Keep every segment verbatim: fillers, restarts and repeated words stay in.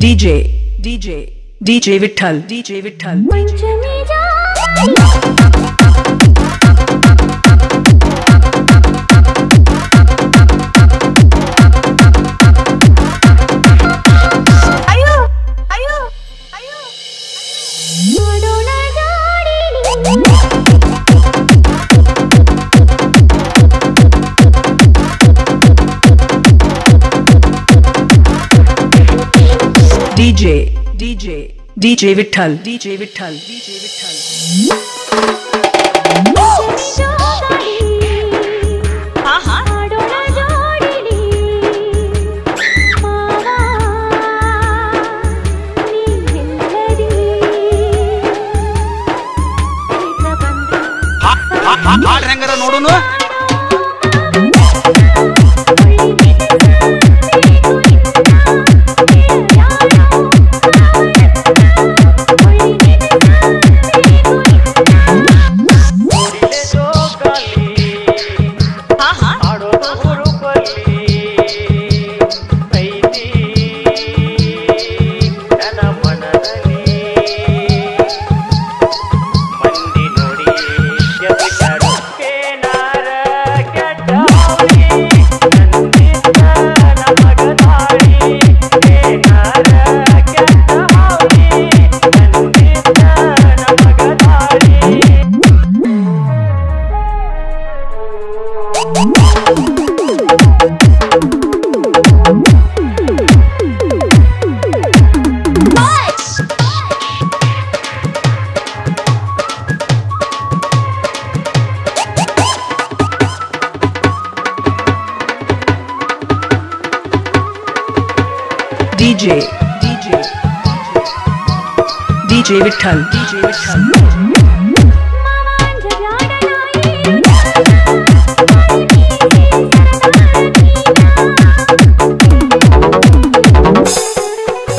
DJ, DJ, DJ Vitthal, DJ Vitthal. DJ, DJ, DJ Vitthal, DJ Vitthal, DJ Vitthal. Oh! DJ,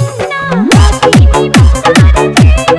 DJ, DJ Vitthal, DJ Vitthal.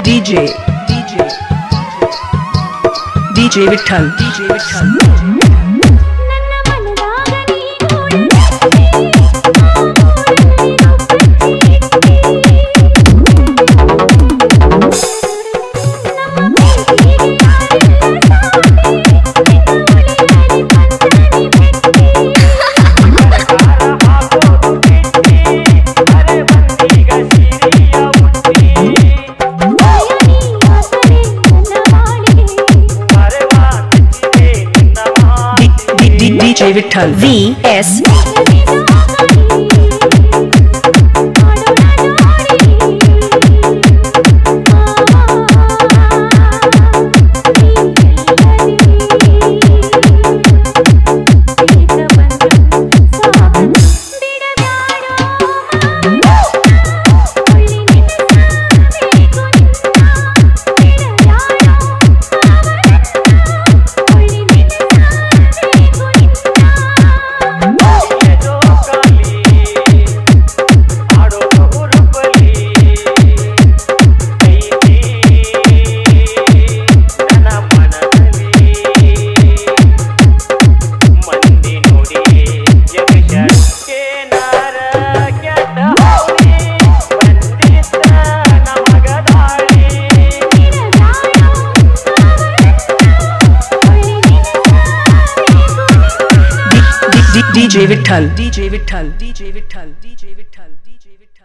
DJ, DJ, DJ Vitthal, DJ Vitthal. DJ Vitthal VS Get D J Vitthal, D J Vitthal, D J Vitthal, D J Vitthal, D J Vitthal.